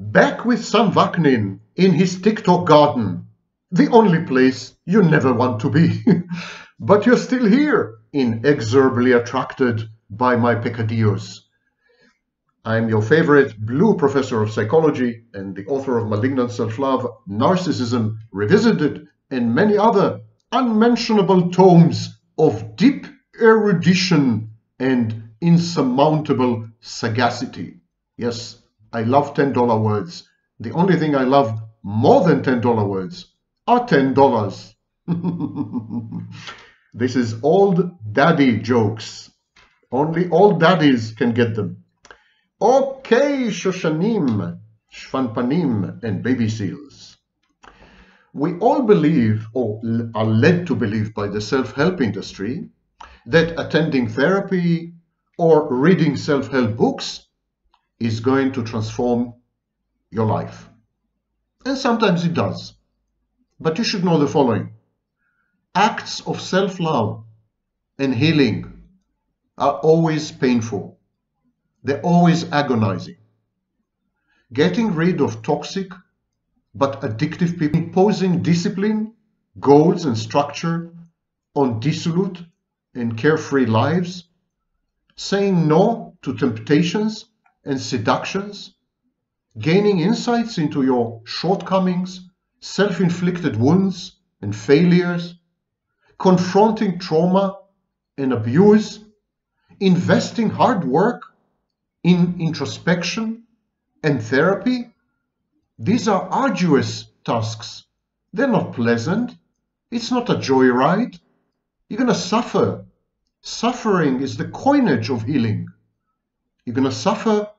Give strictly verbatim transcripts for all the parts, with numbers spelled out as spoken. Back with Sam Vaknin in his TikTok garden. The only place you never want to be. But you're still here, inexorably attracted by my peccadillos. I'm your favorite blue professor of psychology and the author of Malignant Self-Love, Narcissism Revisited, and many other unmentionable tomes of deep erudition and insurmountable sagacity. Yes, I love ten dollar words. The only thing I love more than ten dollar words are ten dollars. This is old daddy jokes. Only old daddies can get them. Okay, Shoshanim, Shvanpanim, and baby seals. We all believe, or are led to believe by the self-help industry, that attending therapy or reading self-help books is going to transform your life. And sometimes it does. But you should know the following. Acts of self-love and healing are always painful. They're always agonizing. Getting rid of toxic but addictive people, imposing discipline, goals, and structure on dissolute and carefree lives, saying no to temptations and seductions, gaining insights into your shortcomings, self-inflicted wounds and failures, confronting trauma and abuse, investing hard work in introspection and therapy. These are arduous tasks. They're not pleasant. It's not a joyride. You're going to suffer. Suffering is the coinage of healing. You're going to suffer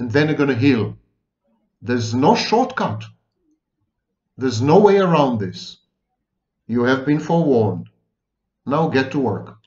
and then you're going to heal. There's no shortcut. There's no way around this. You have been forewarned. Now get to work.